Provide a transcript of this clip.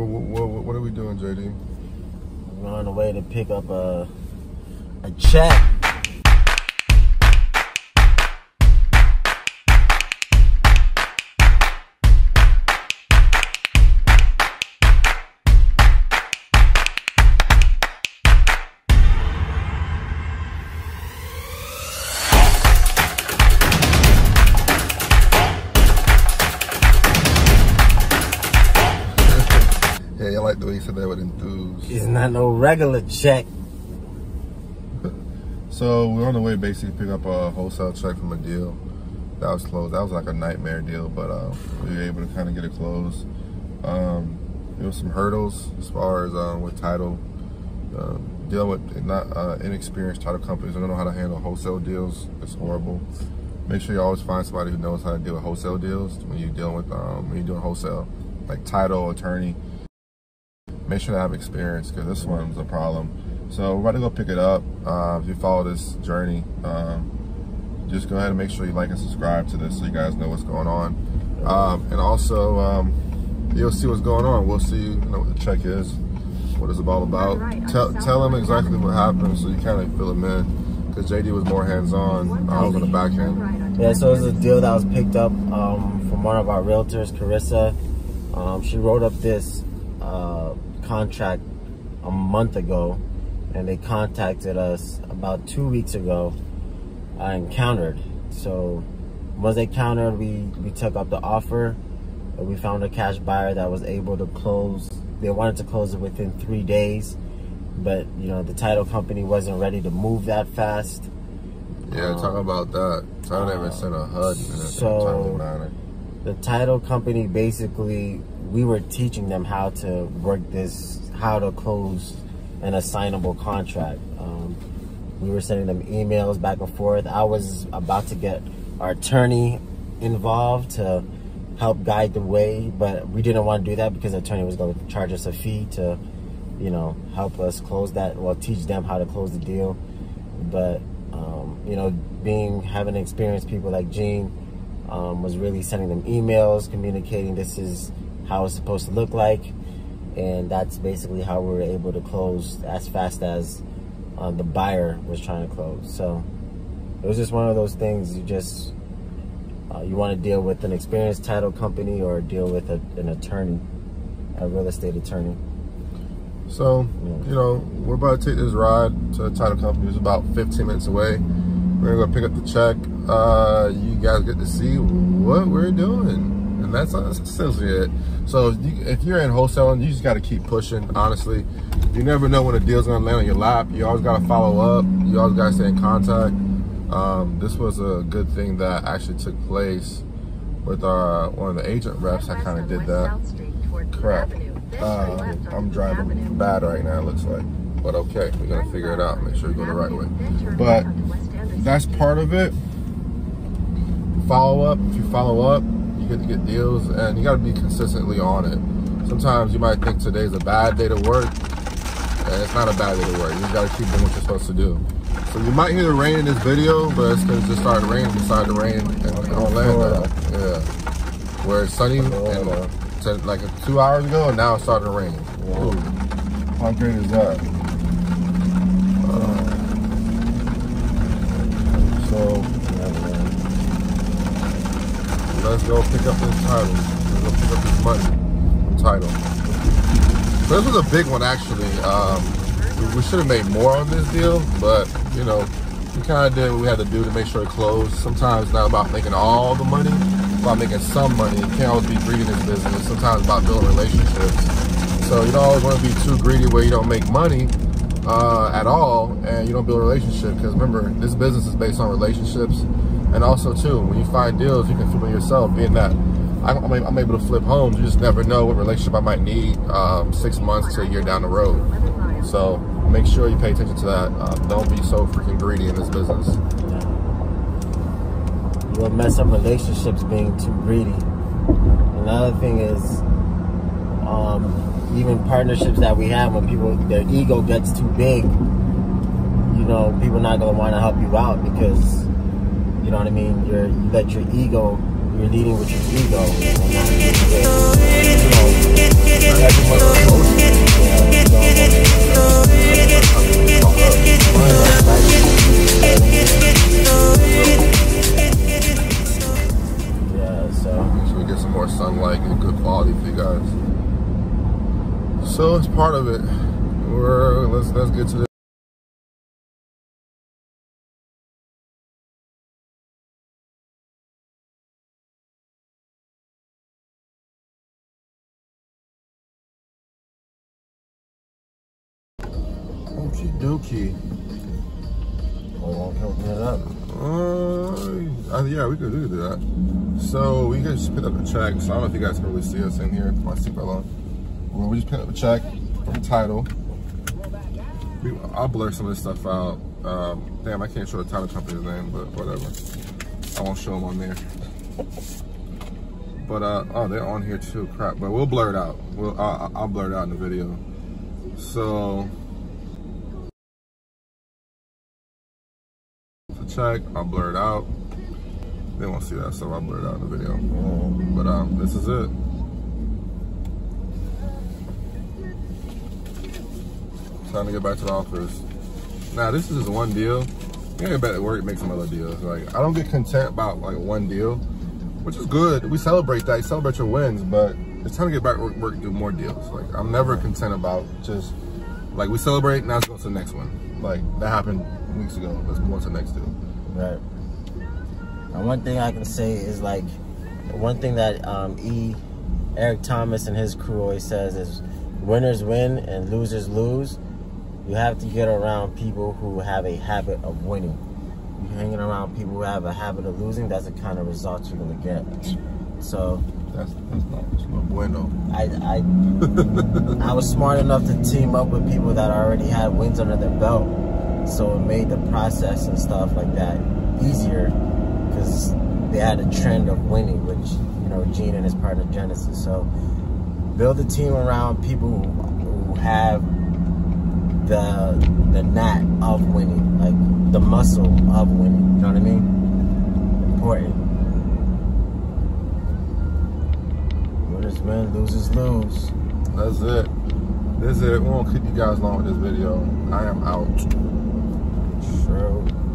What are we doing, JD? We're on the way to pick up a check. I like the way you said that with enthused. It's not no regular check. So we're on the way basically to pick up a wholesale check from a deal that was closed. That was like a nightmare deal, but we were able to kind of get it closed. There was some hurdles as far as with title, dealing with inexperienced title companies. I don't know how to handle wholesale deals. It's horrible. Make sure you always find somebody who knows how to deal with wholesale deals when you're dealing with when you're doing wholesale, like title, attorney. Make sure to have experience, because this one's a problem. So we're about to go pick it up. If you follow this journey, just go ahead and make sure you like and subscribe to this so you guys know what's going on. And also, you'll see what's going on. We'll see what the check is, what it's all about. Right, tell them exactly what happened so you kind of fill them in, because JD was more hands-on. I was on the back end. Yeah, so it was a deal that was picked up from one of our realtors, Carissa. She wrote up this contract a month ago, and they contacted us about 2 weeks ago and countered. So once they countered, we took up the offer, and we found a cash buyer that was able to close. They wanted to close it within 3 days, but you know, the title company wasn't ready to move that fast. Yeah, talk about that. I don't even send a HUD. So the title company basically, we were teaching them how to work this, how to close an assignable contract. We were sending them emails back and forth. I was about to get our attorney involved to help guide the way, but we didn't want to do that because the attorney was going to charge us a fee to, you know, help us close that, well, teach them how to close the deal. But, you know, having experienced people like Jean was really sending them emails, communicating this is how it's supposed to look like, and that's basically how we were able to close as fast as the buyer was trying to close. So it was just one of those things. You just you want to deal with an experienced title company or deal with an attorney, a real estate attorney. So yeah. You know, we're about to take this ride to the title company. It was about 15 minutes away. We're gonna go pick up the check. You guys get to see what we're doing. And that's essentially it. So if you're in wholesaling, you just got to keep pushing, honestly. You never know when a deal's going to land on your lap. You always got to follow up. You always got to stay in contact. This was a good thing that actually took place with our, one of the agent reps. I kind of did that. Crap. I'm driving bad right now, it looks like. But okay, we're going to figure it out. Make sure you go the right way. But that's part of it. Follow up. If you follow up, to get deals, and you got to be consistently on it. Sometimes you might think today's a bad day to work, and it's not a bad day to work. You just got to keep doing what you're supposed to do. So you might hear the rain in this video, but it's because it just started raining. It started to rain in Orlando. Yeah, where it's sunny, and like 2 hours ago, and now it's starting to rain. Whoa. How great is that? Let's go pick up this title. Let's go pick up this money title. This was a big one, actually. We should have made more on this deal, but you know, we kind of did what we had to do to make sure it closed. Sometimes it's not about making all the money, it's about making some money. You can't always be greedy in this business. Sometimes it's about building relationships. So you don't always want to be too greedy where you don't make money at all, and you don't build a relationship. Because remember, this business is based on relationships. And also too, when you find deals, you can flip it yourself, being that I'm able to flip homes. You just never know what relationship I might need 6 months to a year down the road. So make sure you pay attention to that. Don't be so freaking greedy in this business. You'll mess up relationships being too greedy. Another thing is even partnerships that we have, when people, their ego gets too big, you know, people not going to want to help you out because, you know what I mean? You let your ego, you're leading with your ego. So it's part of it. Let's get to this. Okie dokie. Hold on, help me up. Yeah, we could do that. So we just picked up a check. So I don't know if you guys can really see us in here. My seatbelt on. Well, we just picked up a check from Title. I'll blur some of this stuff out. Damn, I can't show the title company's name, but whatever. I won't show them on there. But oh, they're on here too. Crap, but we'll blur it out. I'll blur it out in the video. So. Check, I'll blur it out. They won't see that, so I'll blur it out in the video. But this is it. Time to get back to the office. Now this is just one deal. You ain't better work, make some other deals. Like I don't get content about like one deal, which is good. We celebrate that, you celebrate your wins, but it's time to get back to work and do more deals. Like I'm never content about just like we celebrate, now let's go to the next one. Like that happened weeks ago, let's move on to the next deal. Right. And one thing I can say is like, one thing that Eric Thomas and his crew always says is winners win and losers lose. You have to get around people who have a habit of winning. You're hanging around people who have a habit of losing, that's the kind of results you're gonna get. So that's not bueno. I was smart enough to team up with people that already had wins under their belt. So it made the process and stuff like that easier because they had a trend of winning, which, you know, Gene and his partner Genesis. So build a team around people who have the knack of winning, like the muscle of winning. You know what I mean? Important. Winners win, losers lose. That's it. That's it. We won't keep you guys long with this video. I am out. True.